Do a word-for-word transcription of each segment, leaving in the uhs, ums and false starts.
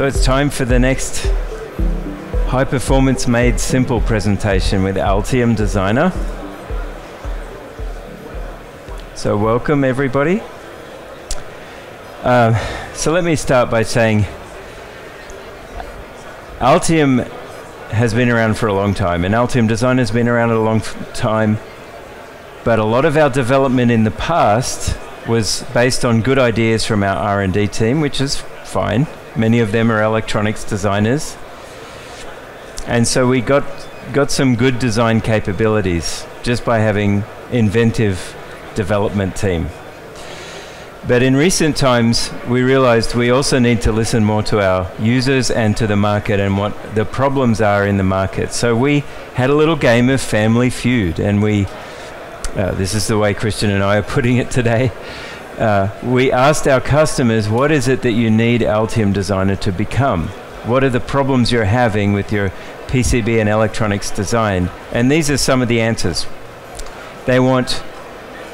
So it's time for the next High Performance Made Simple presentation with Altium Designer. So welcome everybody. Uh, so let me start by saying Altium has been around for a long time, and Altium Designer has been around a long time, but a lot of our development in the past was based on good ideas from our R and D team, which is fine. Many of them are electronics designers. And so we got, got some good design capabilities just by having inventive development team. But in recent times, we realized we also need to listen more to our users and to the market and what the problems are in the market. So we had a little game of Family Feud, and we, uh, this is the way Christian and I are putting it today, uh, we asked our customers, what is it that you need Altium Designer to become? What are the problems you're having with your P C B and electronics design? And these are some of the answers. They want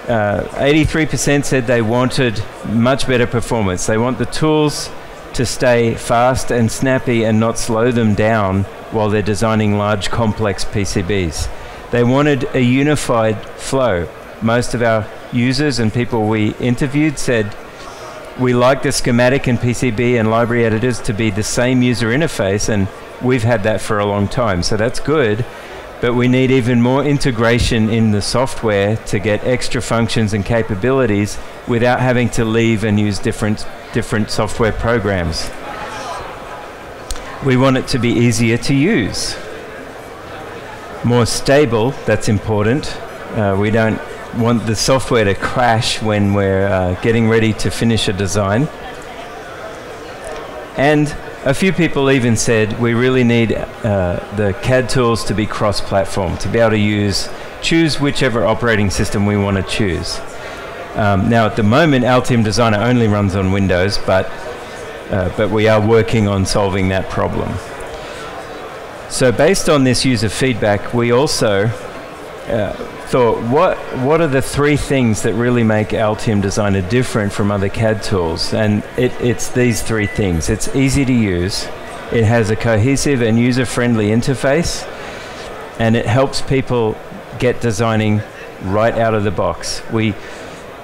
eighty-three percent uh, said they wanted much better performance. They want the tools to stay fast and snappy and not slow them down while they're designing large complex P C Bs. They wanted a unified flow. Most of our users and people we interviewed said, we like the schematic and P C B and library editors to be the same user interface, and we've had that for a long time, so that's good. But we need even more integration in the software to get extra functions and capabilities without having to leave and use different, different software programs. We want it to be easier to use. More stable, that's important. Uh, we don't want the software to crash when we're uh, getting ready to finish a design. And a few people even said we really need uh, the C A D tools to be cross-platform, to be able to use, choose whichever operating system we want to choose. Um, now at the moment, Altium Designer only runs on Windows, but, uh, but we are working on solving that problem. So based on this user feedback, we also uh, thought, what, what are the three things that really make Altium Designer different from other C A D tools? And it, it's these three things. It's easy to use, it has a cohesive and user-friendly interface, and it helps people get designing right out of the box. We,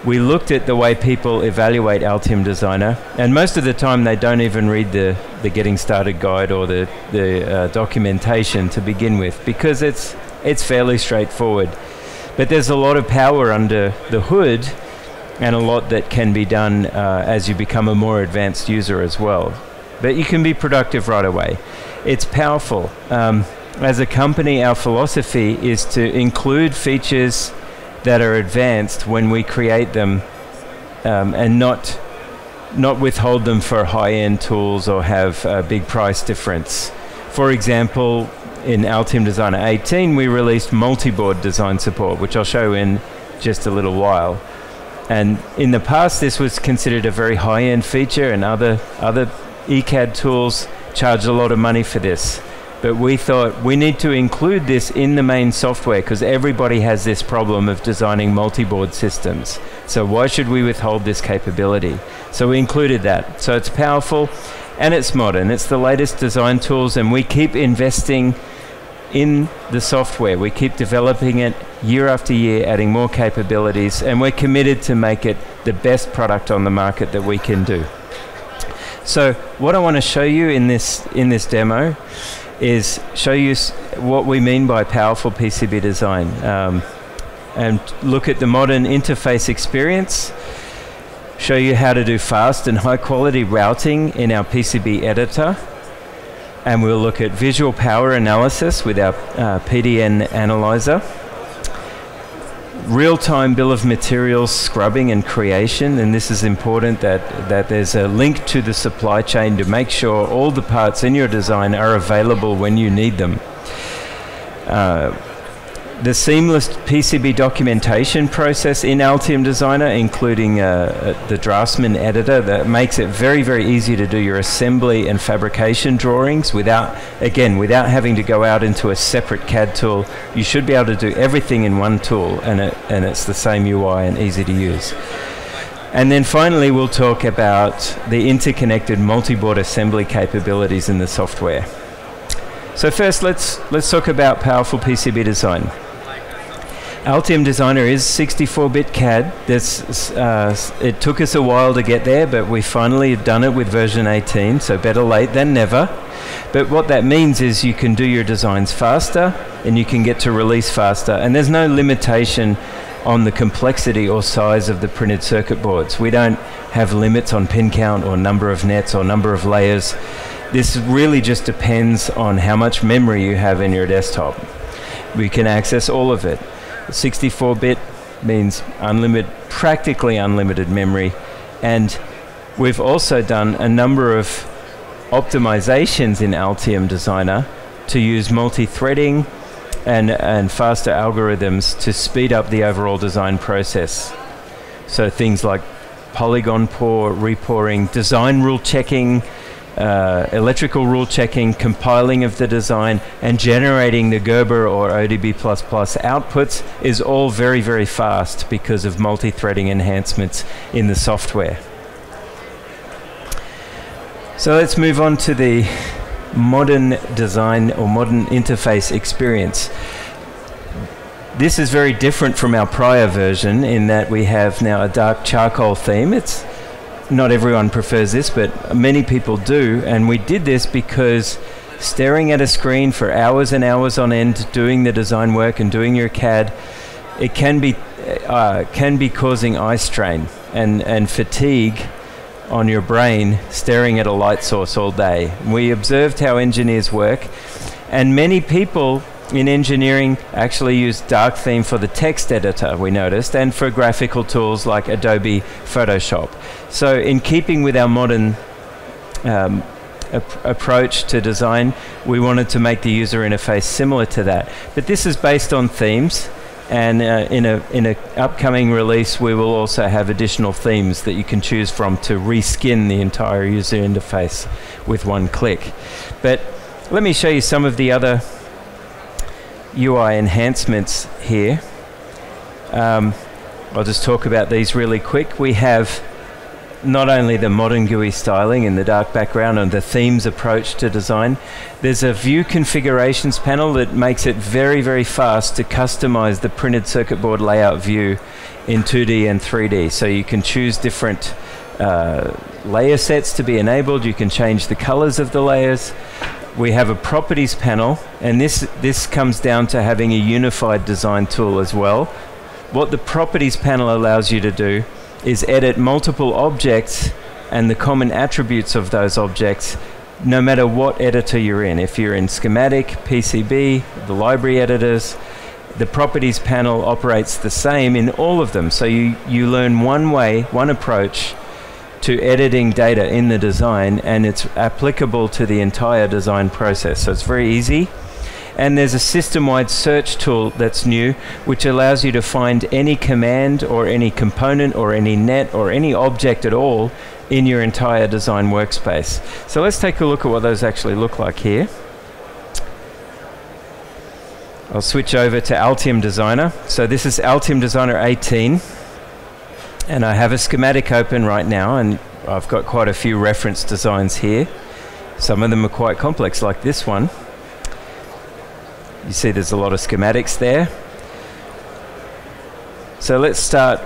we looked at the way people evaluate Altium Designer, and most of the time they don't even read the, the Getting Started guide or the, the uh, documentation to begin with, because it's, it's fairly straightforward. But there's a lot of power under the hood and a lot that can be done uh, as you become a more advanced user as well. But you can be productive right away. It's powerful. Um, as a company, our philosophy is to include features that are advanced when we create them um, and not, not withhold them for high-end tools or have a big price difference. For example, in Altium Designer eighteen, we released multi-board design support, which I'll show in just a little while. And in the past, this was considered a very high-end feature, and other, other E C A D tools charge a lot of money for this. But we thought we need to include this in the main software because everybody has this problem of designing multi-board systems. So why should we withhold this capability? So we included that. So it's powerful and it's modern. It's the latest design tools, and we keep investing in the software. We keep developing it year after year, adding more capabilities, and we're committed to make it the best product on the market that we can do. So what I want to show you in this, in this demo is show you s what we mean by powerful P C B design, um, and look at the modern interface experience, show you how to do fast and high quality routing in our P C B editor, and we'll look at visual power analysis with our uh, P D N Analyzer, real-time bill of materials scrubbing and creation, and this is important that, that there's a link to the supply chain to make sure all the parts in your design are available when you need them. Uh, the seamless P C B documentation process in Altium Designer, including uh, the Draftsman editor, that makes it very, very easy to do your assembly and fabrication drawings without, again, without having to go out into a separate C A D tool. You should be able to do everything in one tool, and, it, and it's the same U I and easy to use. And then finally, we'll talk about the interconnected multi-board assembly capabilities in the software. So first, let's, let's talk about powerful P C B design. Altium Designer is sixty-four bit C A D. This, uh, it took us a while to get there, but we finally have done it with version eighteen, so better late than never. But what that means is you can do your designs faster, and you can get to release faster, and there's no limitation on the complexity or size of the printed circuit boards. We don't have limits on pin count or number of nets or number of layers. This really just depends on how much memory you have in your desktop. We can access all of it. sixty-four bit means unlimited, practically unlimited memory, and we've also done a number of optimizations in Altium Designer to use multi-threading and, and faster algorithms to speed up the overall design process. So things like polygon pour, re-pouring, design rule checking, Uh, electrical rule checking, compiling of the design, and generating the Gerber or O D B plus plus outputs is all very, very fast because of multi-threading enhancements in the software. So let's move on to the modern design or modern interface experience. This is very different from our prior version in that we have now a dark charcoal theme. It's not everyone prefers this, but many people do, and we did this because staring at a screen for hours and hours on end, doing the design work and doing your C A D, it can be uh, can be causing eye strain and, and fatigue on your brain staring at a light source all day. We observed how engineers work, and many people in engineering actually use dark theme for the text editor, we noticed, and for graphical tools like Adobe Photoshop. So in keeping with our modern um, ap approach to design, we wanted to make the user interface similar to that. But this is based on themes, and uh, in a in an upcoming release, we will also have additional themes that you can choose from to reskin the entire user interface with one click. But let me show you some of the other U I enhancements here. Um, I'll just talk about these really quick. We have not only the modern G U I styling and the dark background and the themes approach to design, there's a view configurations panel that makes it very, very fast to customize the printed circuit board layout view in two D and three D. So you can choose different uh, layer sets to be enabled. You can change the colors of the layers. We have a properties panel, and this, this comes down to having a unified design tool as well. What the properties panel allows you to do is edit multiple objects and the common attributes of those objects no matter what editor you're in. If you're in schematic, P C B, the library editors, the properties panel operates the same in all of them. So you, you learn one way, one approach to editing data in the design, and it's applicable to the entire design process. So it's very easy. And there's a system-wide search tool that's new, which allows you to find any command or any component or any net or any object at all in your entire design workspace. So let's take a look at what those actually look like here. I'll switch over to Altium Designer. So this is Altium Designer eighteen. And I have a schematic open right now, and I've got quite a few reference designs here. Some of them are quite complex, like this one. You see there's a lot of schematics there. So let's start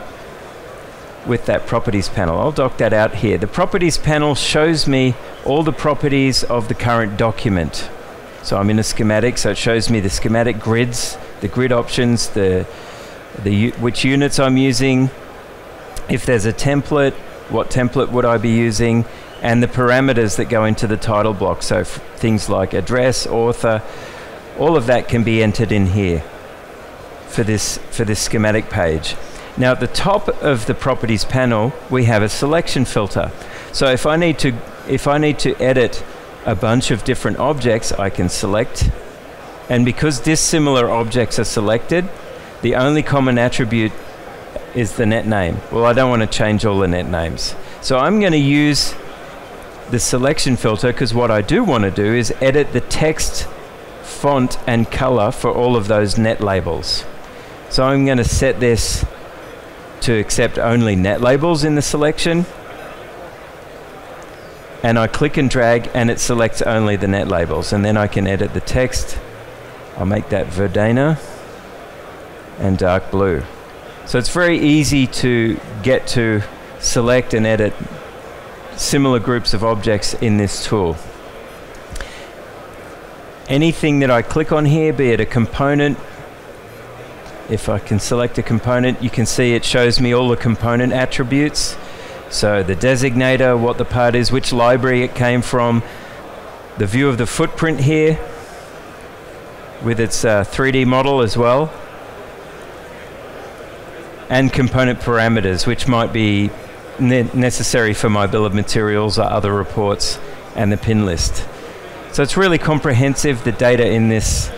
with that properties panel. I'll dock that out here. The properties panel shows me all the properties of the current document. So I'm in a schematic, so it shows me the schematic grids, the grid options, the, the which units I'm using, if there's a template, what template would I be using, and the parameters that go into the title block. So f things like address, author, all of that can be entered in here for this, for this schematic page. Now at the top of the properties panel, we have a selection filter. So if I need to, if I need to edit a bunch of different objects, I can select. And because dissimilar objects are selected, the only common attribute is the net name. Well, I don't want to change all the net names. So I'm going to use the selection filter because what I do want to do is edit the text, font, and color for all of those net labels. So I'm going to set this to accept only net labels in the selection. And I click and drag and it selects only the net labels. And then I can edit the text. I'll make that Verdana and dark blue. So it's very easy to get to select and edit similar groups of objects in this tool. Anything that I click on here, be it a component, if I can select a component, you can see it shows me all the component attributes. So the designator, what the part is, which library it came from, the view of the footprint here with its uh, three D model as well, and component parameters, which might be ne necessary for my bill of materials or other reports, and the pin list. So it's really comprehensive, the data in this,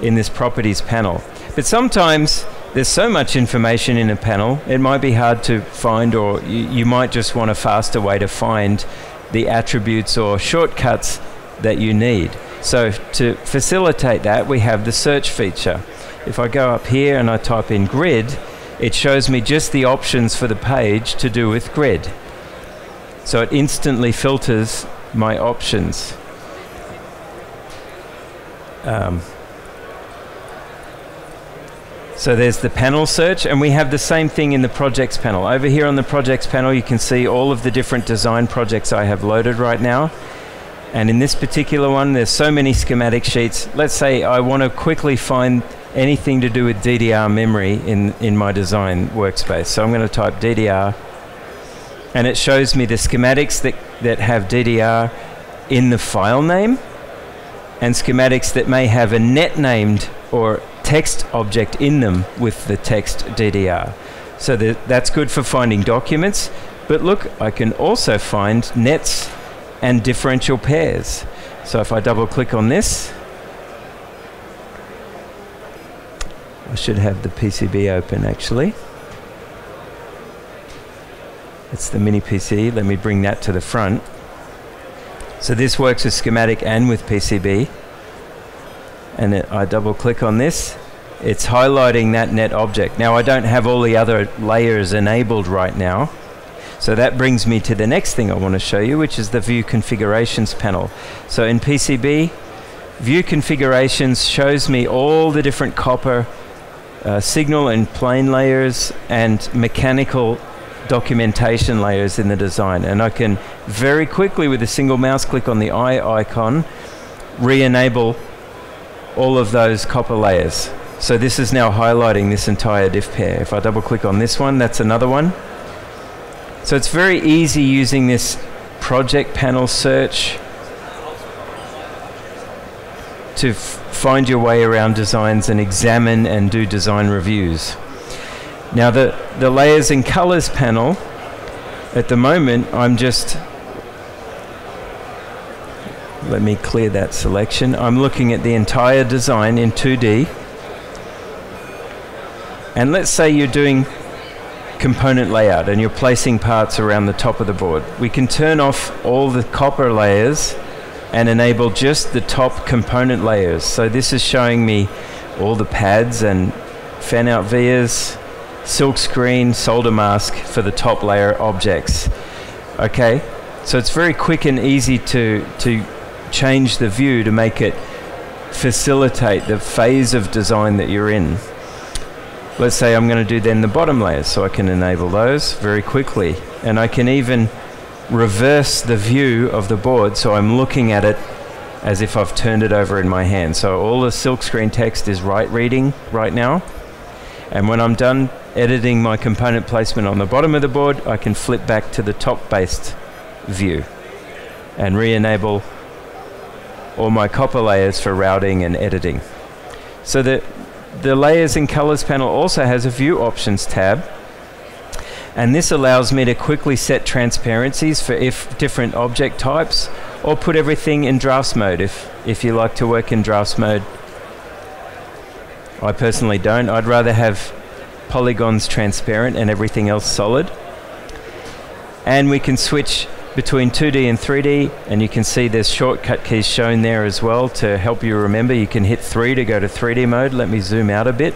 in this properties panel. But sometimes there's so much information in a panel, it might be hard to find, or you might just want a faster way to find the attributes or shortcuts that you need. So to facilitate that, we have the search feature. If I go up here and I type in grid, it shows me just the options for the page to do with grid. So it instantly filters my options. Um, so there's the panel search, and we have the same thing in the projects panel. Over here on the projects panel, you can see all of the different design projects I have loaded right now. And in this particular one, there's so many schematic sheets. Let's say I want to quickly find anything to do with D D R memory in, in my design workspace. So I'm going to type D D R, and it shows me the schematics that, that have D D R in the file name, and schematics that may have a net named or text object in them with the text D D R. So that, that's good for finding documents, but look, I can also find nets and differential pairs. So if I double click on this, I should have the P C B open actually. It's the mini P C. Let me bring that to the front. So this works with schematic and with P C B. And it, I double click on this. It's highlighting that net object. Now I don't have all the other layers enabled right now. So that brings me to the next thing I want to show you, which is the View Configurations panel. So in P C B, View Configurations shows me all the different copper Uh, signal and plane layers and mechanical documentation layers in the design. And I can very quickly, with a single mouse click on the eye icon, re-enable all of those copper layers. So this is now highlighting this entire diff pair. If I double click on this one, that's another one. So it's very easy using this project panel search to find your way around designs and examine and do design reviews. Now the, the layers and colors panel, at the moment I'm just, let me clear that selection, I'm looking at the entire design in two D. And let's say you're doing component layout and you're placing parts around the top of the board. We can turn off all the copper layers and enable just the top component layers. So this is showing me all the pads and fan-out vias, silk screen, solder mask for the top layer objects. Okay, so it's very quick and easy to, to change the view to make it facilitate the phase of design that you're in. Let's say I'm going to do then the bottom layers, so I can enable those very quickly. And I can even reverse the view of the board, so I'm looking at it as if I've turned it over in my hand. So all the silkscreen text is right reading right now, and when I'm done editing my component placement on the bottom of the board, I can flip back to the top based view and re-enable all my copper layers for routing and editing. So the, the layers and colors panel also has a view options tab, and this allows me to quickly set transparencies for if different object types, or put everything in drafts mode if, if you like to work in drafts mode. I personally don't. I'd rather have polygons transparent and everything else solid. And we can switch between two D and three D, and you can see there's shortcut keys shown there as well to help you remember. You can hit three to go to three D mode. Let me zoom out a bit.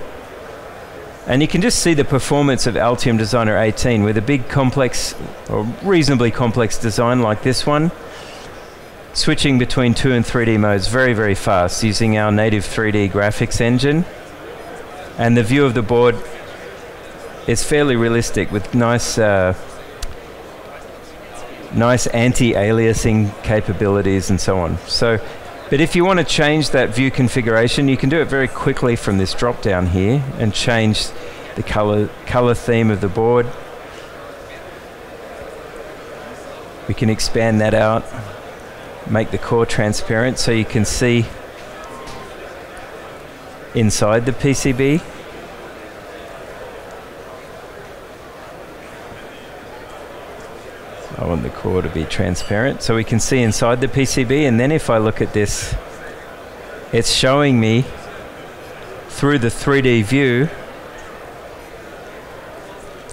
And you can just see the performance of Altium Designer eighteen with a big complex, or reasonably complex design like this one, switching between two and three D modes very, very fast using our native three D graphics engine. And the view of the board is fairly realistic with nice, uh, nice anti-aliasing capabilities and so on. So, but if you want to change that view configuration, you can do it very quickly from this drop down here and change the color, color theme of the board. We can expand that out, make the core transparent so you can see inside the P C B. I want the core to be transparent so we can see inside the P C B, and then if I look at this, it's showing me through the three D view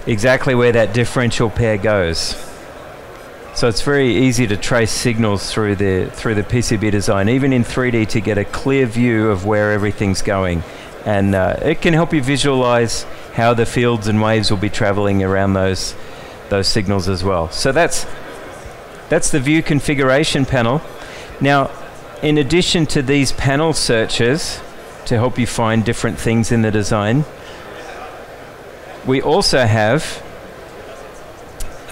exactly where that differential pair goes. So it's very easy to trace signals through the, through the P C B design, even in three D, to get a clear view of where everything's going. And uh, it can help you visualize how the fields and waves will be traveling around those, those signals as well. So that's, that's the view configuration panel. Now, in addition to these panel searches to help you find different things in the design, we also have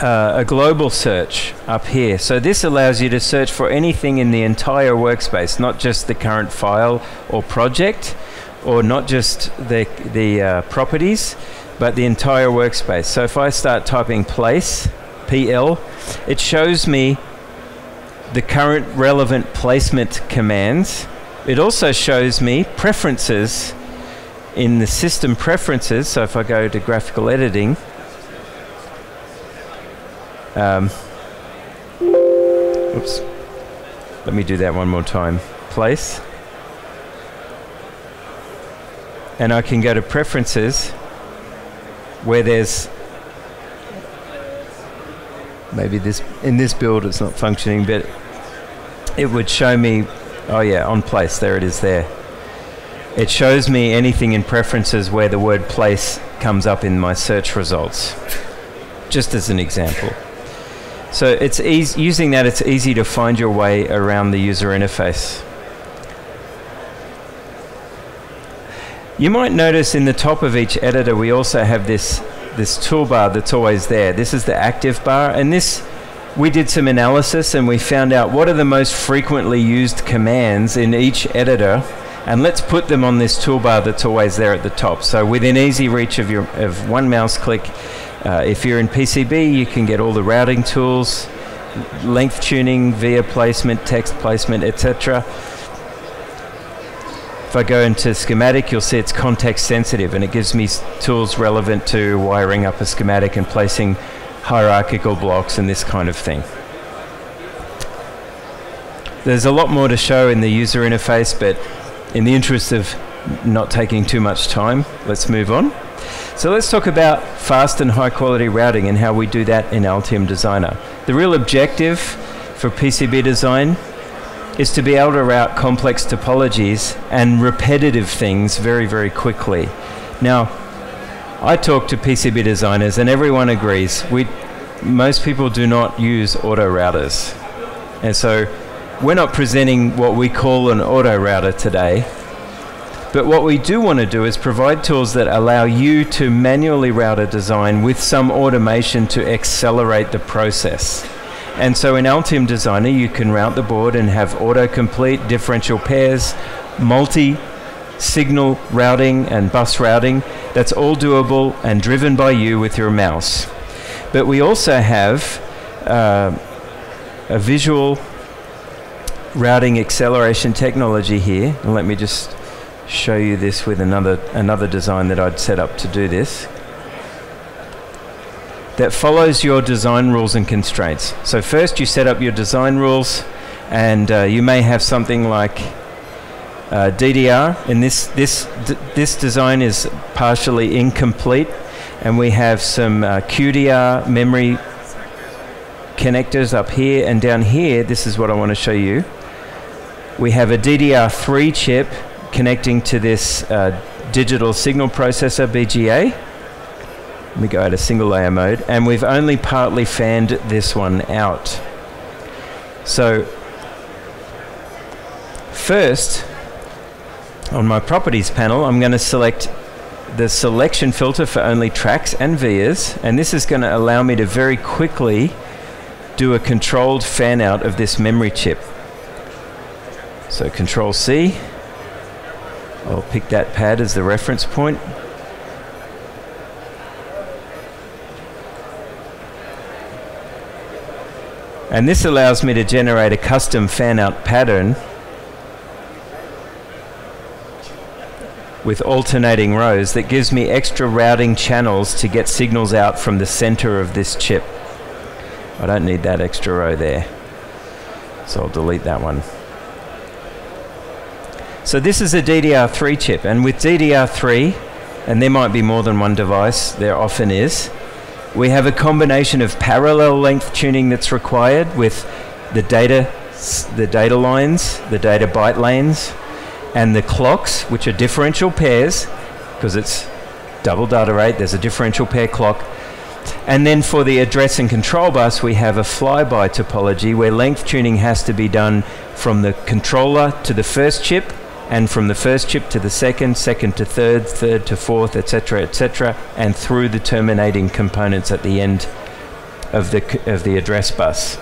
Uh, a global search up here. So this allows you to search for anything in the entire workspace, not just the current file or project, or not just the, the uh, properties, but the entire workspace. So if I start typing place, P L, it shows me the current relevant placement commands. It also shows me preferences in the system preferences. So if I go to graphical editing, Um, oops. Let me do that one more time. Place. And I can go to preferences where there's, maybe this, in this build it's not functioning, but it would show me, oh yeah, on place, there it is there. It shows me anything in preferences where the word place comes up in my search results, just as an example. So it's easy, using that, it's easy to find your way around the user interface. You might notice in the top of each editor we also have this, this toolbar that's always there. This is the active bar, and this, we did some analysis and we found out what are the most frequently used commands in each editor, and let's put them on this toolbar that's always there at the top. So within easy reach of, your, of one mouse click, Uh, if you're in P C B, you can get all the routing tools, length tuning, via placement, text placement, et cetera. If I go into schematic, you'll see it's context sensitive, and it gives me tools relevant to wiring up a schematic and placing hierarchical blocks and this kind of thing. There's a lot more to show in the user interface, but in the interest of not taking too much time, let's move on. So let's talk about fast and high quality routing and how we do that in Altium Designer. The real objective for P C B design is to be able to route complex topologies and repetitive things very, very quickly. Now, I talk to P C B designers and everyone agrees, we, most people do not use auto routers. And so we're not presenting what we call an auto router today. But what we do want to do is provide tools that allow you to manually route a design with some automation to accelerate the process. And so in Altium Designer, you can route the board and have autocomplete, differential pairs, multi-signal routing and bus routing. That's all doable and driven by you with your mouse. But we also have uh, a visual routing acceleration technology here. And let me just show you this with another another design that I'd set up to do this, that follows your design rules and constraints. So first you set up your design rules, and uh, you may have something like uh, D D R, and this this d this design is partially incomplete, and we have some uh, Q D R memory connectors up here, and down here, this is what I want to show you, we have a D D R three chip connecting to this uh, digital signal processor, B G A. Let me go out of single layer mode, and we've only partly fanned this one out. So first, on my properties panel, I'm going to select the selection filter for only tracks and vias, and this is going to allow me to very quickly do a controlled fan out of this memory chip. So Control C, I'll pick that pad as the reference point. And this allows me to generate a custom fan out pattern with alternating rows that gives me extra routing channels to get signals out from the center of this chip. I don't need that extra row there, so I'll delete that one. So this is a D D R three chip, and with D D R three, and there might be more than one device, there often is, we have a combination of parallel length tuning that's required with the data, the data lines, the data byte lanes, and the clocks, which are differential pairs, because it's double data rate, there's a differential pair clock. And then for the address and control bus, we have a flyby topology where length tuning has to be done from the controller to the first chip, and from the first chip to the second, second to third, third to fourth, et cetera, et cetera, and through the terminating components at the end of the, c of the address bus.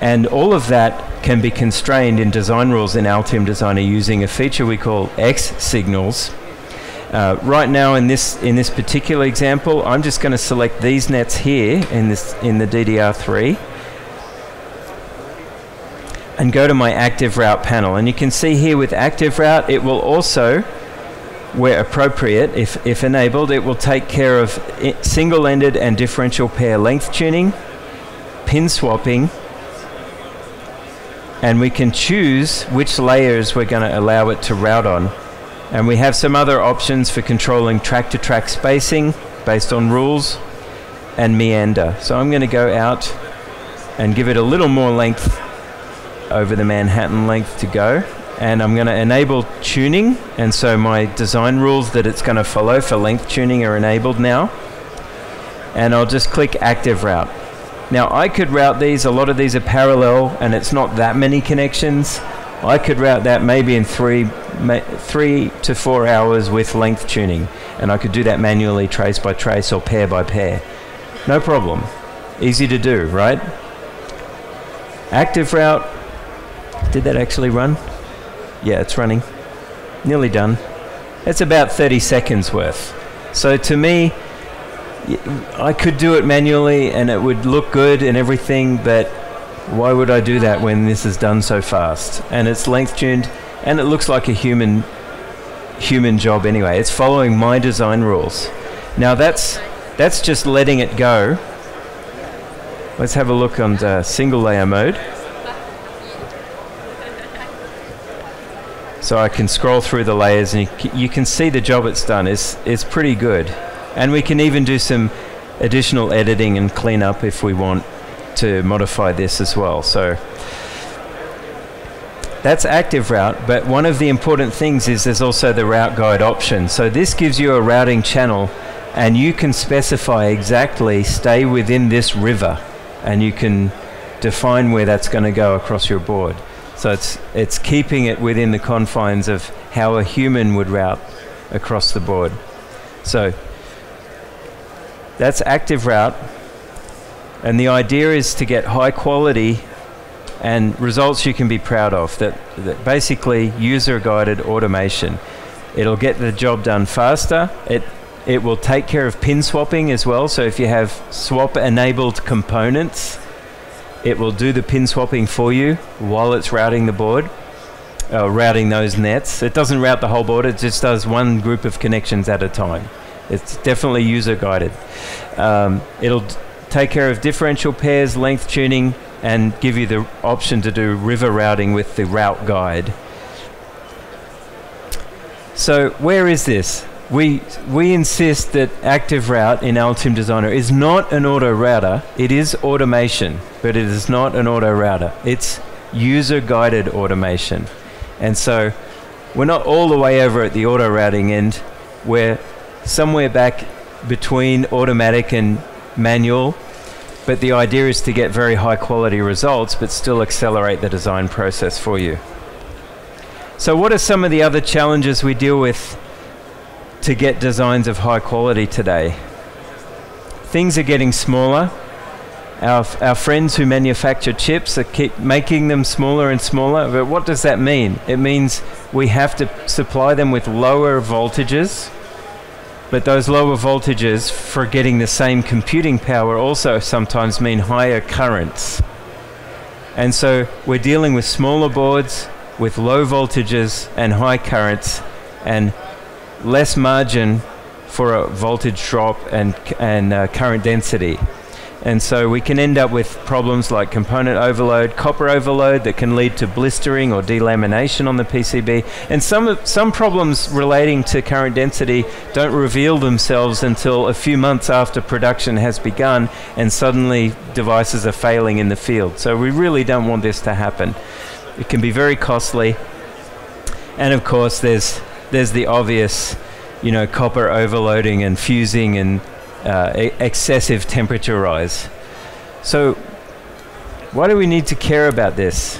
And all of that can be constrained in design rules in Altium Designer using a feature we call X-signals. Uh, right now, in this in this particular example, I'm just going to select these nets here in this in the D D R three, and go to my ActiveRoute panel. And you can see here with ActiveRoute, it will also, where appropriate, if if enabled, it will take care of single-ended and differential pair length tuning, pin swapping. And we can choose which layers we're going to allow it to route on. And we have some other options for controlling track-to-track spacing based on rules and meander. So I'm going to go out and give it a little more length over the Manhattan length to go. And I'm going to enable tuning. And so my design rules that it's going to follow for length tuning are enabled now. And I'll just click Active Route. Now I could route these, a lot of these are parallel and it's not that many connections. I could route that maybe in three, ma three to four hours with length tuning, and I could do that manually, trace by trace or pair by pair. No problem. Easy to do, right? Active Route, did that actually run? Yeah, it's running. Nearly done. It's about thirty seconds worth. So to me, I could do it manually and it would look good and everything, but why would I do that when this is done so fast? And it's length tuned and it looks like a human human job anyway. It's following my design rules. Now that's that's just letting it go. Let's have a look on the single layer mode. So I can scroll through the layers and you, you can see the job it's done is is pretty good. And we can even do some additional editing and cleanup if we want to modify this as well. So that's ActiveRoute, but one of the important things is there's also the route guide option. So this gives you a routing channel and you can specify exactly stay within this river and you can define where that's going to go across your board. So it's, it's keeping it within the confines of how a human would route across the board. So that's ActiveRoute, and the idea is to get high quality and results you can be proud of, that, that basically user-guided automation. It'll get the job done faster, it, it will take care of pin swapping as well, so if you have swap-enabled components, it will do the pin swapping for you while it's routing the board, uh, routing those nets. It doesn't route the whole board, it just does one group of connections at a time. It's definitely user-guided. Um, it'll take care of differential pairs, length tuning, and give you the option to do river routing with the route guide. So where is this? We, we insist that ActiveRoute in Altium Designer is not an auto router. It is automation, but it is not an auto router. It's user-guided automation. And so we're not all the way over at the auto routing end, where somewhere back between automatic and manual, but the idea is to get very high quality results but still accelerate the design process for you. So what are some of the other challenges we deal with to get designs of high quality today? Things are getting smaller. Our, our friends who manufacture chips are keep making them smaller and smaller, but what does that mean? It means we have to supply them with lower voltages, but those lower voltages for getting the same computing power also sometimes mean higher currents. And so we're dealing with smaller boards with low voltages and high currents and less margin for a voltage drop and, and uh, current density. And so we can end up with problems like component overload, copper overload that can lead to blistering or delamination on the P C B. And some, some problems relating to current density don't reveal themselves until a few months after production has begun, and suddenly devices are failing in the field. So we really don't want this to happen. It can be very costly. And of course, there's, there's the obvious, you know, copper overloading and fusing and Uh, e excessive temperature rise. So why do we need to care about this?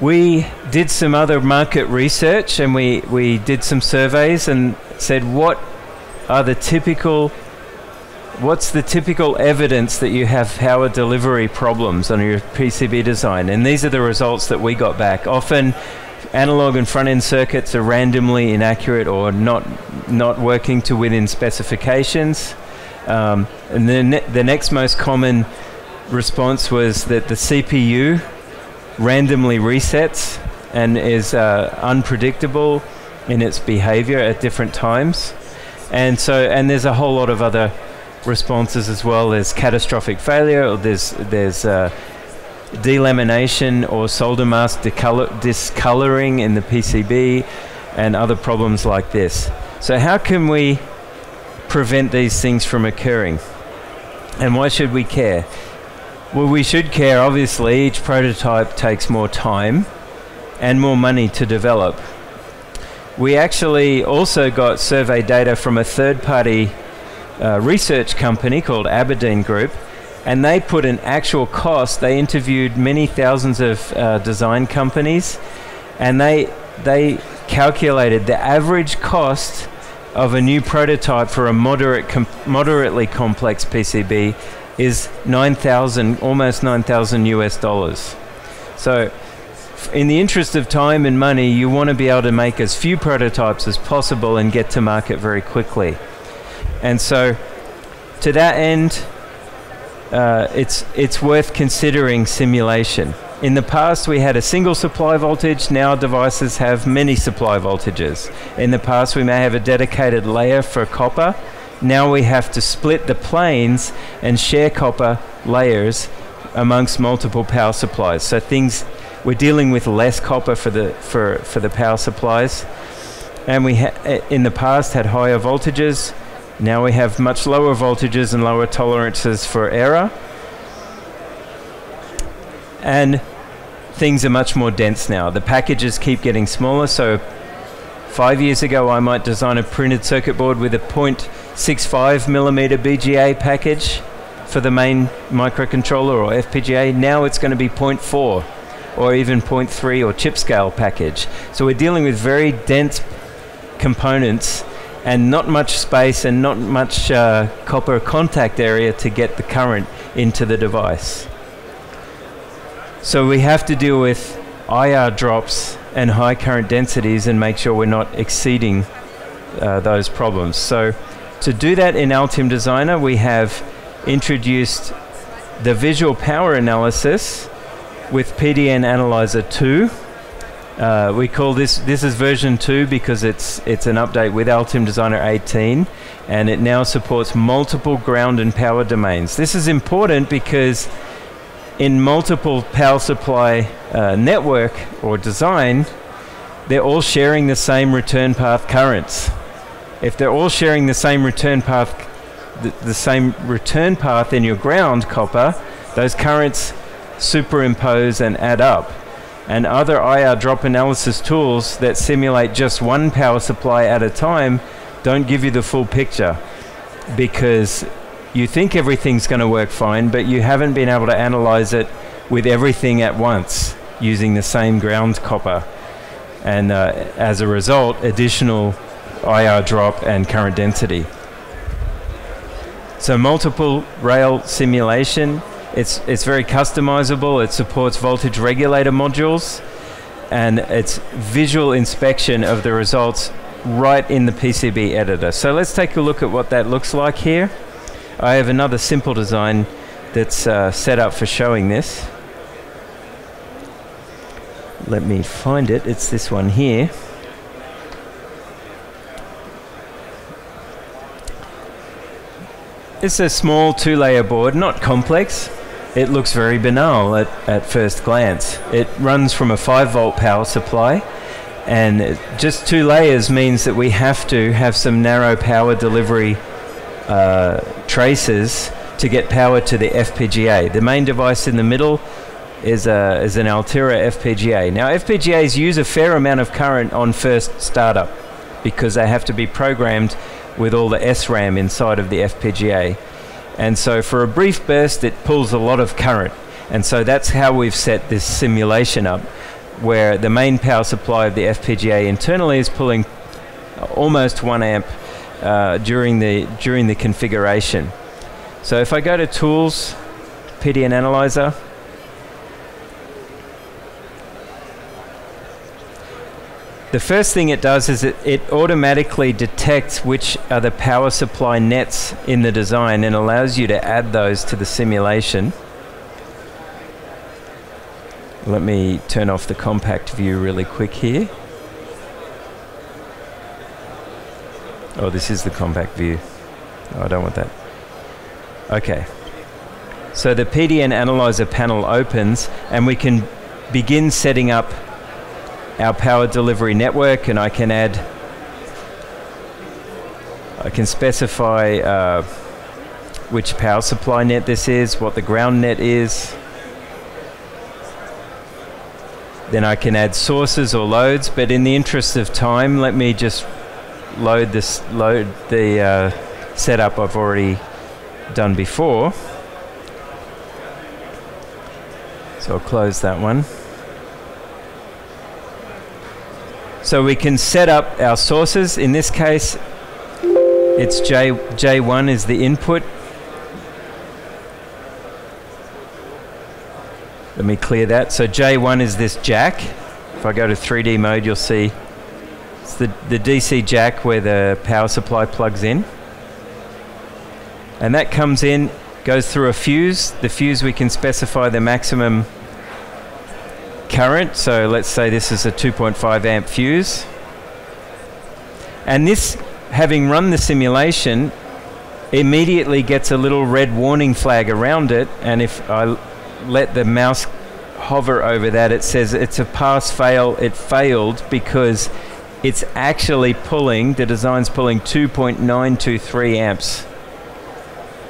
We did some other market research, and we, we did some surveys and said, what are the typical, what's the typical evidence that you have power delivery problems on your P C B design? And these are the results that we got back. Often analog and front-end circuits are randomly inaccurate or not not working to within specifications. Um, and then ne the next most common response was that the C P U randomly resets and is uh, unpredictable in its behavior at different times. And so, and there's a whole lot of other responses as well. There's catastrophic failure, or there's there's uh, delamination or solder mask discoloring in the P C B, and other problems like this. So how can we prevent these things from occurring? And why should we care? Well, we should care, obviously. Each prototype takes more time and more money to develop. We actually also got survey data from a third-party uh, research company called Aberdeen Group, and they put an actual cost. They interviewed many thousands of uh, design companies, and they, they calculated the average cost of a new prototype for a moderate com moderately complex P C B is nine thousand, almost nine thousand U S dollars. So in the interest of time and money, you want to be able to make as few prototypes as possible and get to market very quickly. And so to that end, Uh, it's, it's worth considering simulation. In the past, we had a single supply voltage. Now devices have many supply voltages. In the past, we may have a dedicated layer for copper. Now we have to split the planes and share copper layers amongst multiple power supplies. So things, we're dealing with less copper for the, for, for the power supplies. And we ha in the past had higher voltages. Now we have much lower voltages and lower tolerances for error. And things are much more dense now. The packages keep getting smaller. So five years ago, I might design a printed circuit board with a zero point six five millimeter B G A package for the main microcontroller or F P G A. Now it's going to be zero point four or even zero point three or chip scale package. So we're dealing with very dense components and not much space and not much uh, copper contact area to get the current into the device. So we have to deal with I R drops and high current densities and make sure we're not exceeding uh, those problems. So to do that in Altium Designer, we have introduced the visual power analysis with P D N Analyzer two. Uh, we call this, this is version two because it's, it's an update with Altium Designer eighteen, and it now supports multiple ground and power domains. This is important because in multiple power supply uh, network or design, they're all sharing the same return path currents. If they're all sharing the same return path, th the same return path in your ground copper, those currents superimpose and add up. and other I R drop analysis tools that simulate just one power supply at a time don't give you the full picture, because you think everything's going to work fine, but you haven't been able to analyze it with everything at once using the same ground copper. And uh, as a result, additional I R drop and current density. So multiple rail simulation, it's, it's very customizable, it supports voltage regulator modules, and it's visual inspection of the results right in the P C B editor. So let's take a look at what that looks like here. I have another simple design that's uh, set up for showing this. Let me find it, it's this one here. It's a small two-layer board, not complex. It looks very banal at, at first glance. It runs from a five volt power supply, and it, just two layers means that we have to have some narrow power delivery uh, traces to get power to the F P G A. The main device in the middle is, a, is an Altera F P G A. Now, F P G As use a fair amount of current on first startup because they have to be programmed with all the S RAM inside of the F P G A. And so for a brief burst, it pulls a lot of current. And so that's how we've set this simulation up, where the main power supply of the F P G A internally is pulling almost one amp uh, during, the, during the configuration. So if I go to Tools, P D N Analyzer, the first thing it does is it, it automatically detects which are the power supply nets in the design and allows you to add those to the simulation. Let me turn off the compact view really quick here. Oh, this is the compact view. Oh, I don't want that. Okay. So the P D N Analyzer panel opens and we can begin setting up our power delivery network, and I can add, I can specify uh, which power supply net this is, what the ground net is. Then I can add sources or loads, but in the interest of time, let me just load this, load the uh, setup I've already done before. So I'll close that one. So we can set up our sources. In this case, it's J, J one is the input. Let me clear that. So J one is this jack. If I go to three D mode, you'll see it's the, the D C jack where the power supply plugs in. And that comes in, goes through a fuse. The fuse, we can specify the maximum current, so let's say this is a two point five amp fuse. And this, having run the simulation, immediately gets a little red warning flag around it, and if I let the mouse hover over that, it says it's a pass-fail, it failed because it's actually pulling, the design's pulling two point nine two three amps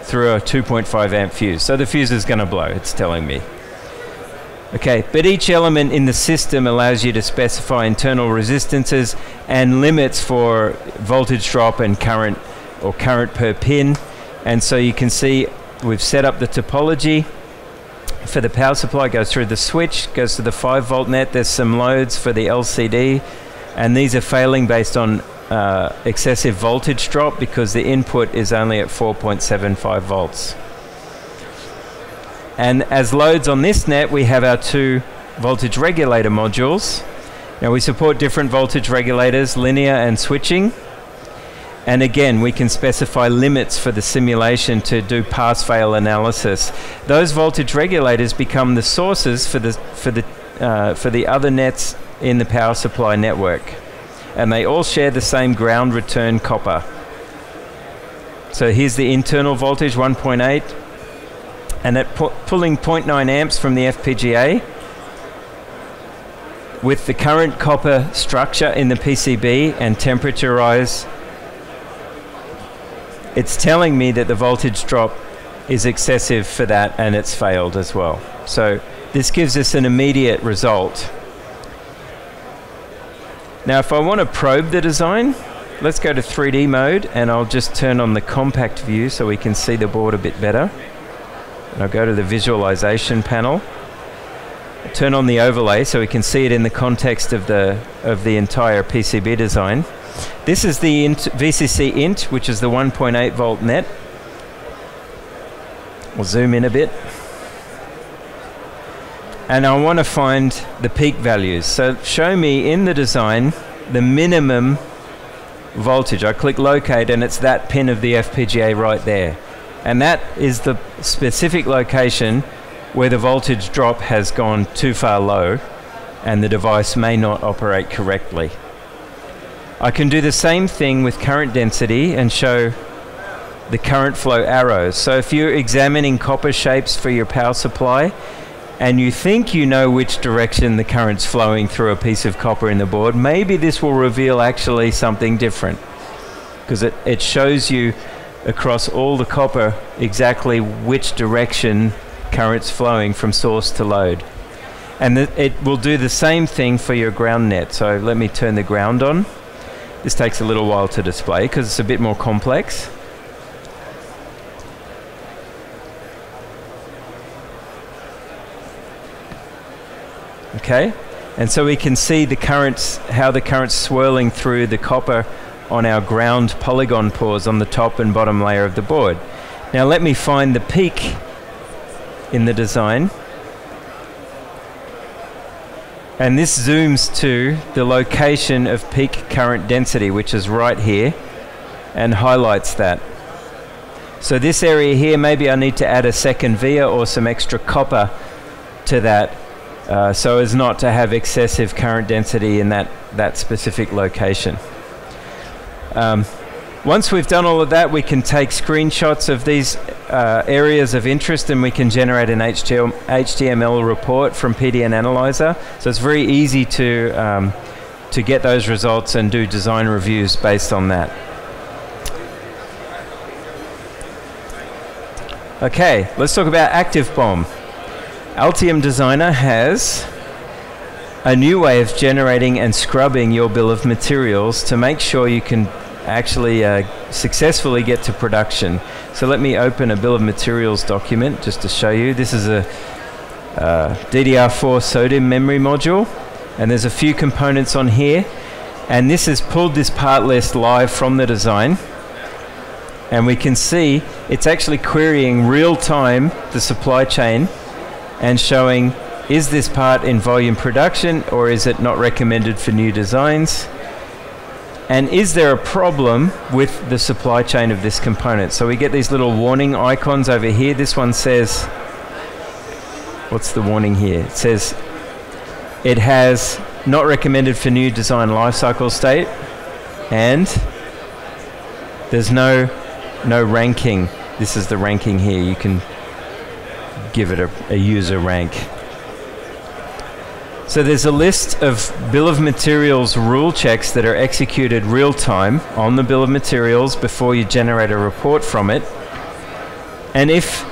through a two point five amp fuse. So the fuse is going to blow, it's telling me. Okay, but each element in the system allows you to specify internal resistances and limits for voltage drop and current, or current per pin. And so you can see we've set up the topology for the power supply, goes through the switch, goes to the five volt net, there's some loads for the L C D, and these are failing based on uh, excessive voltage drop because the input is only at four point seven five volts. And as loads on this net, we have our two voltage regulator modules. Now we support different voltage regulators, linear and switching. And again, we can specify limits for the simulation to do pass-fail analysis. Those voltage regulators become the sources for the, for the, uh, for the other nets in the power supply network. And they all share the same ground return copper. So here's the internal voltage, one point eight. And at pu pulling zero point nine amps from the F P G A with the current copper structure in the P C B and temperature rise, it's telling me that the voltage drop is excessive for that and it's failed as well. So this gives us an immediate result Now if I want to probe the design, let's go to three D mode, and I'll just turn on the compact view so we can see the board a bit better. And I'll go to the visualization panel, turn on the overlay so we can see it in the context of the, of the entire P C B design. This is the int, V C C int, which is the one point eight volt net. We'll zoom in a bit. And I want to find the peak values. So show me in the design the minimum voltage. I click locate and it's that pin of the F P G A right there. And that is the specific location where the voltage drop has gone too far low and the device may not operate correctly. I can do the same thing with current density and show the current flow arrows. So if you're examining copper shapes for your power supply and you think you know which direction the current's flowing through a piece of copper in the board, maybe this will reveal actually something different, because it, it shows you across all the copper exactly which direction current's flowing from source to load. And th it will do the same thing for your ground net. So let me turn the ground on. This takes a little while to display because it's a bit more complex. Okay, and so we can see the currents, how the current's swirling through the copper on our ground polygon pores on the top and bottom layer of the board. Now let me find the peak in the design. And this zooms to the location of peak current density, which is right here, and highlights that. So this area here, maybe I need to add a second via or some extra copper to that, uh, so as not to have excessive current density in that, that specific location. Um, Once we've done all of that, we can take screenshots of these uh, areas of interest and we can generate an H T M L report from P D N Analyzer. So it's very easy to, um, to get those results and do design reviews based on that. Okay, let's talk about ActiveBOM. Altium Designer has a new way of generating and scrubbing your bill of materials to make sure you can actually uh, successfully get to production. So let me open a bill of materials document just to show you. This is a uh, D D R four SODIMM memory module, and there's a few components on here, and this has pulled this part list live from the design, and we can see it's actually querying real time the supply chain and showing, is this part in volume production or is it not recommended for new designs? And is there a problem with the supply chain of this component? So we get these little warning icons over here. This one says, what's the warning here? It says, it has not recommended for new design lifecycle state, and there's no, no ranking. This is the ranking here. You can give it a, a user rank. So there's a list of bill of materials rule checks that are executed real time on the bill of materials before you generate a report from it. And if,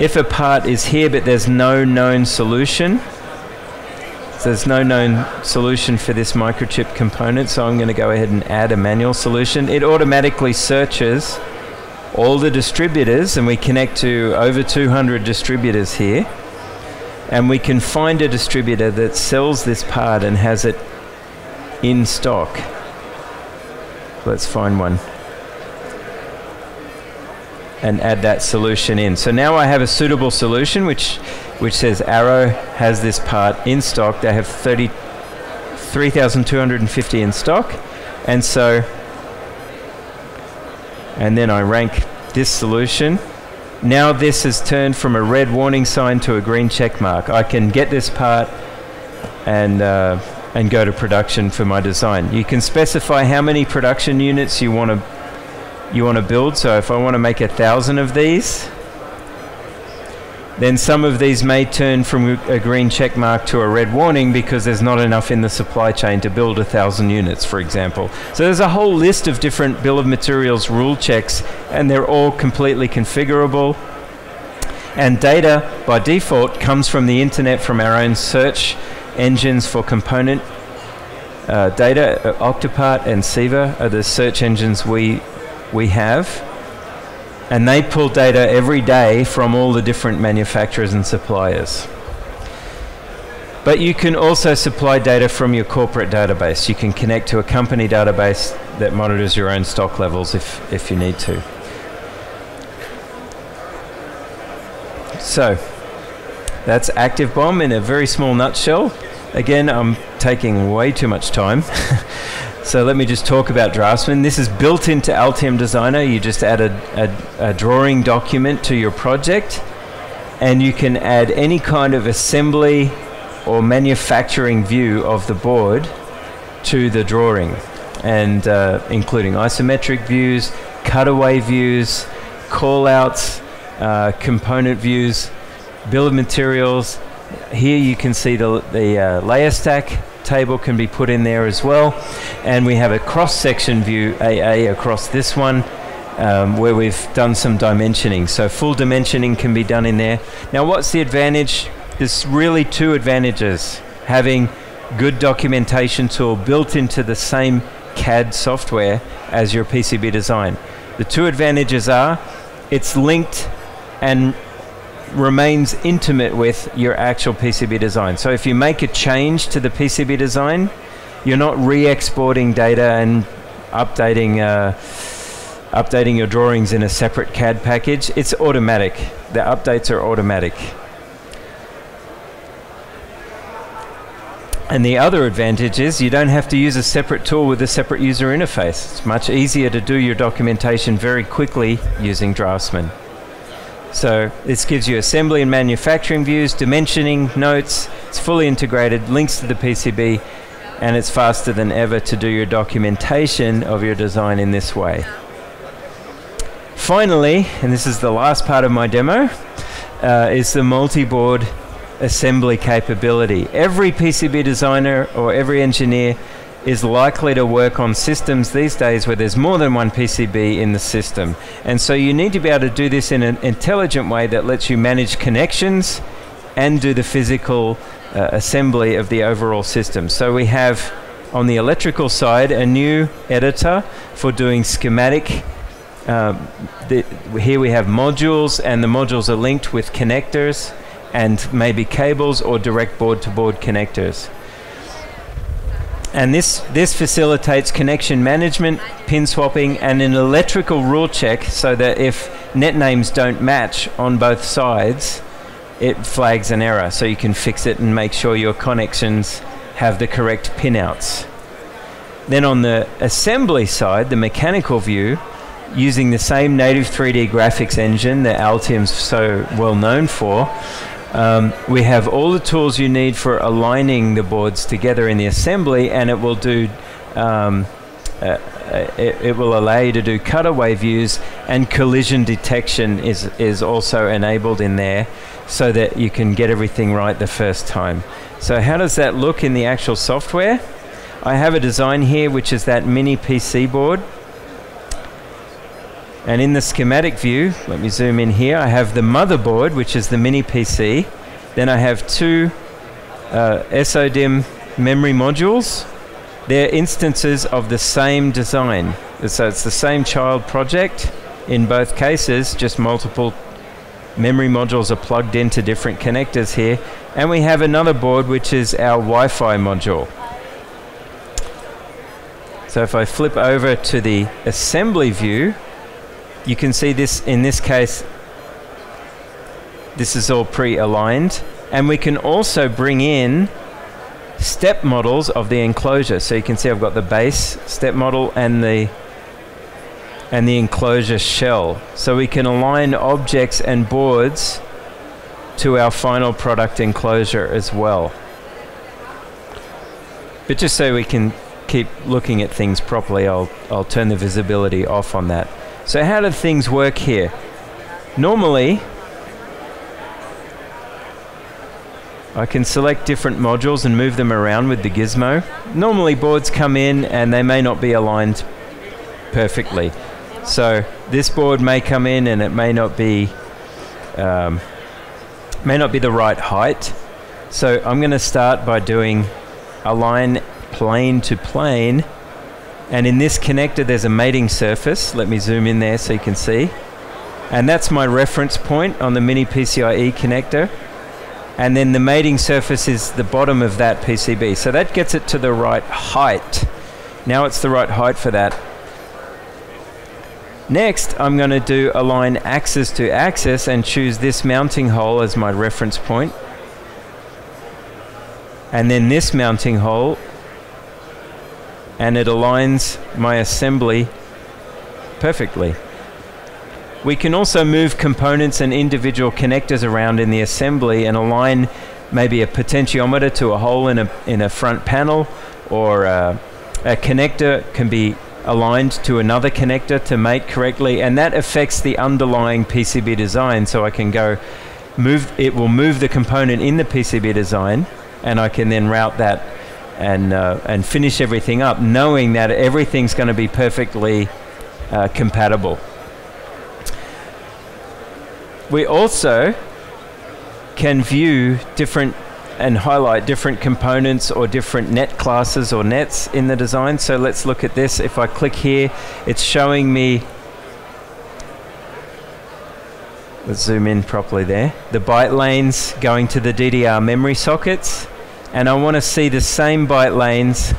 if a part is here but there's no known solution, so there's no known solution for this microchip component, so I'm going to go ahead and add a manual solution. It automatically searches all the distributors, and we connect to over two hundred distributors here. And we can find a distributor that sells this part and has it in stock. Let's find one and add that solution in. So now I have a suitable solution which, which says Arrow has this part in stock. They have three thousand two hundred fifty in stock. And so, and then I rank this solution. Now this has turned from a red warning sign to a green check mark. I can get this part and, uh, and go to production for my design. You can specify how many production units you want to you want to build. So if I want to make a thousand of these, then some of these may turn from a green check mark to a red warning because there's not enough in the supply chain to build a thousand units, for example. So there's a whole list of different bill of materials rule checks, and they're all completely configurable. And data, by default, comes from the internet, from our own search engines for component uh, data. Octopart and Ciiva are the search engines we we have, and they pull data every day from all the different manufacturers and suppliers. But you can also supply data from your corporate database. You can connect to a company database that monitors your own stock levels if, if you need to. So that's ActiveBOM in a very small nutshell. Again, I'm taking way too much time. So let me just talk about Draftsman. This is built into Altium Designer. You just add a, a, a drawing document to your project, and you can add any kind of assembly or manufacturing view of the board to the drawing, and uh, including isometric views, cutaway views, callouts, uh, component views, bill of materials. Here you can see the, the uh, layer stack table can be put in there as well, and we have a cross-section view A A across this one, um, where we've done some dimensioning. So full dimensioning can be done in there. Now, what's the advantage? There's really two advantages: having good documentation tool built into the same C A D software as your P C B design. The two advantages are it's linked and remains intimate with your actual P C B design. So if you make a change to the P C B design, you're not re-exporting data and updating uh, updating your drawings in a separate C A D package. It's automatic. The updates are automatic. And the other advantage is you don't have to use a separate tool with a separate user interface. It's much easier to do your documentation very quickly using Draftsman. So this gives you assembly and manufacturing views, dimensioning, notes. It's fully integrated, links to the P C B, and it's faster than ever to do your documentation of your design in this way. Finally, and this is the last part of my demo, uh, is the multi-board assembly capability. Every P C B designer or every engineer is likely to work on systems these days where there's more than one P C B in the system. And so you need to be able to do this in an intelligent way that lets you manage connections and do the physical uh, assembly of the overall system. So we have, on the electrical side, a new editor for doing schematic. Um, the, here we have modules, and the modules are linked with connectors and maybe cables or direct board-to-board connectors. And this, this facilitates connection management, pin swapping, and an electrical rule check so that if net names don't match on both sides, it flags an error. So you can fix it and make sure your connections have the correct pinouts. Then on the assembly side, the mechanical view, using the same native three D graphics engine that Altium's so well known for, Um, we have all the tools you need for aligning the boards together in the assembly, and it will do. Um, uh, it, it will allow you to do cutaway views, and collision detection is is also enabled in there, so that you can get everything right the first time. So how does that look in the actual software? I have a design here, which is that mini P C board. And in the schematic view, let me zoom in here, I have the motherboard, which is the mini P C. Then I have two uh, SODIMM memory modules. They're instances of the same design. So it's the same child project in both cases, just multiple memory modules are plugged into different connectors here. And we have another board, which is our Wi-Fi module. So if I flip over to the assembly view, you can see this, in this case, this is all pre-aligned. And we can also bring in step models of the enclosure. So you can see I've got the base step model and the, and the enclosure shell. So we can align objects and boards to our final product enclosure as well. But just so we can keep looking at things properly, I'll, I'll turn the visibility off on that. So how do things work here? Normally, I can select different modules and move them around with the gizmo. Normally boards come in and they may not be aligned perfectly. So this board may come in and it may not be, um, may not be the right height. So I'm going to start by doing align plane to plane. And in this connector, there's a mating surface. Let me zoom in there so you can see. And that's my reference point on the mini P C I E connector. And then the mating surface is the bottom of that P C B. So that gets it to the right height. Now it's the right height for that. Next, I'm going to do align axis to axis and choose this mounting hole as my reference point. And then this mounting hole, and it aligns my assembly perfectly. We can also move components and individual connectors around in the assembly and align maybe a potentiometer to a hole in a, in a front panel, or a, a connector can be aligned to another connector to mate correctly, and that affects the underlying P C B design. So I can go move, it will move the component in the P C B design, and I can then route that and, uh, and finish everything up, knowing that everything's going to be perfectly uh, compatible. We also can view different and highlight different components or different net classes or nets in the design. So let's look at this. If I click here, it's showing me, let's zoom in properly there, the byte lanes going to the D D R memory sockets. And I want to see the same byte lanes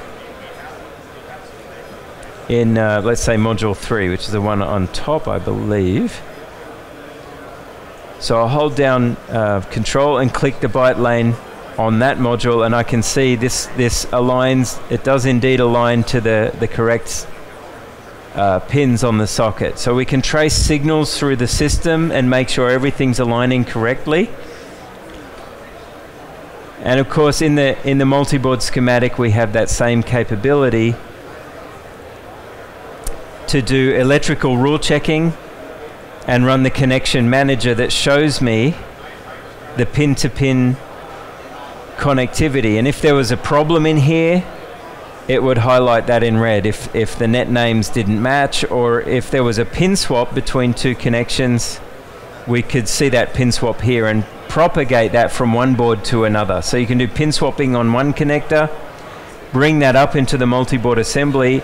in, uh, let's say, module three, which is the one on top, I believe. So I'll hold down uh, control and click the byte lane on that module, and I can see this, this aligns, it does indeed align to the, the correct uh, pins on the socket. So we can trace signals through the system and make sure everything's aligning correctly. And of course, in the, in the multiboard schematic, we have that same capability to do electrical rule checking and run the connection manager that shows me the pin-to-pin connectivity. And if there was a problem in here, it would highlight that in red if, if the net names didn't match, or if there was a pin swap between two connections, we could see that pin swap here and propagate that from one board to another. So you can do pin swapping on one connector, bring that up into the multi-board assembly,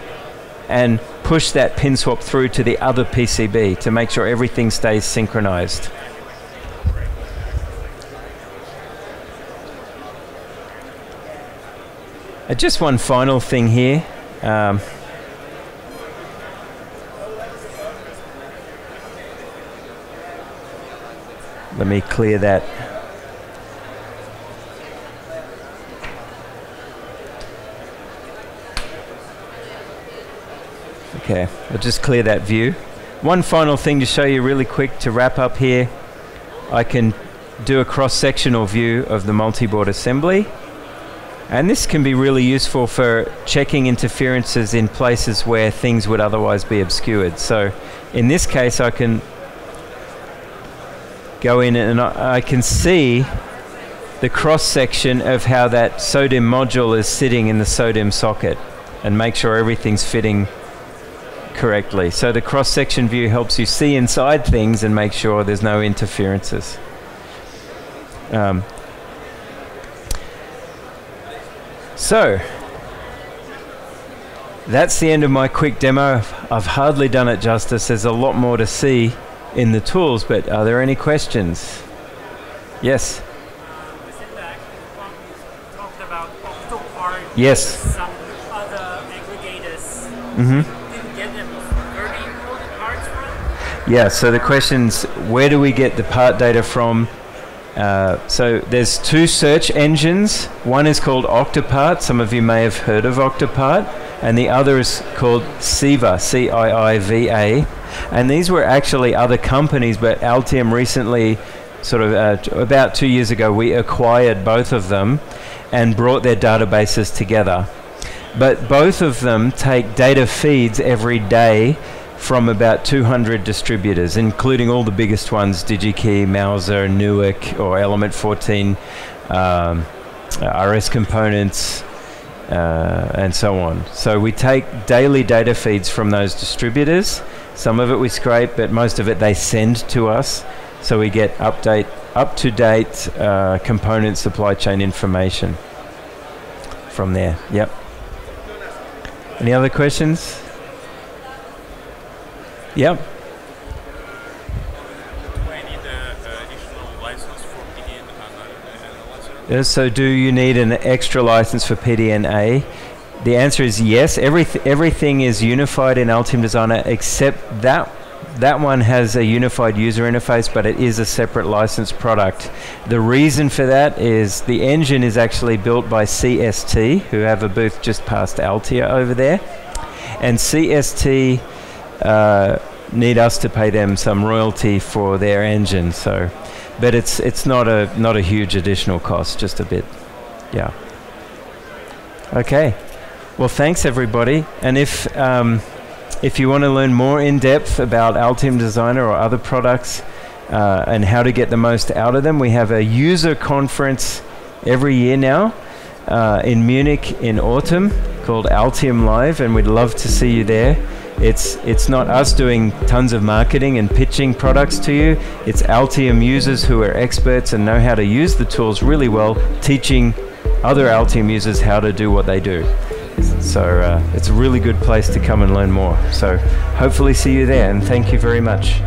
and push that pin swap through to the other P C B to make sure everything stays synchronized. Uh, just one final thing here. Um, let me clear that. Okay, I'll just clear that view. One final thing to show you really quick to wrap up here. I can do a cross-sectional view of the multi-board assembly. And this can be really useful for checking interferences in places where things would otherwise be obscured. So in this case, I can go in and I, I can see the cross-section of how that SODIMM module is sitting in the SODIMM socket and make sure everything's fitting correctly. So the cross-section view helps you see inside things and make sure there's no interferences. Um, so that's the end of my quick demo. I've, I've hardly done it justice. There's a lot more to see in the tools, but are there any questions? Yes? Within the ActiveBOM, you talked about Octopart. Yes. And some other aggregators. Mm-hmm. Yeah, so the question's, where do we get the part data from? Uh, so there's two search engines. One is called Octopart. Some of you may have heard of Octopart. And the other is called Ciiva, C I I V A. And these were actually other companies, but Altium recently, sort of uh, about two years ago, we acquired both of them and brought their databases together. But both of them take data feeds every day from about two hundred distributors, including all the biggest ones, DigiKey, Mauser, Newark, or Element fourteen, um, R S Components, uh, and so on. So we take daily data feeds from those distributors. Some of it we scrape, but most of it they send to us. So we get update, up-to-date uh, component supply chain information from there. Yep. Any other questions? Yeah. So do you need an extra license for P D N A? The answer is yes. Everyth everything is unified in Altium Designer except that that one has a unified user interface, but it is a separate licensed product. The reason for that is the engine is actually built by C S T, who have a booth just past Altia over there. And C S T uh, need us to pay them some royalty for their engine. So. But it's it's not a not a huge additional cost, just a bit, yeah. Okay, well thanks everybody, and if um, if you want to learn more in depth about Altium Designer or other products uh, and how to get the most out of them, we have a user conference every year now uh, in Munich in autumn called Altium Live, and we'd love to see you there. It's, it's not us doing tons of marketing and pitching products to you. It's Altium users who are experts and know how to use the tools really well, teaching other Altium users how to do what they do. So uh, it's a really good place to come and learn more. So hopefully see you there, and thank you very much.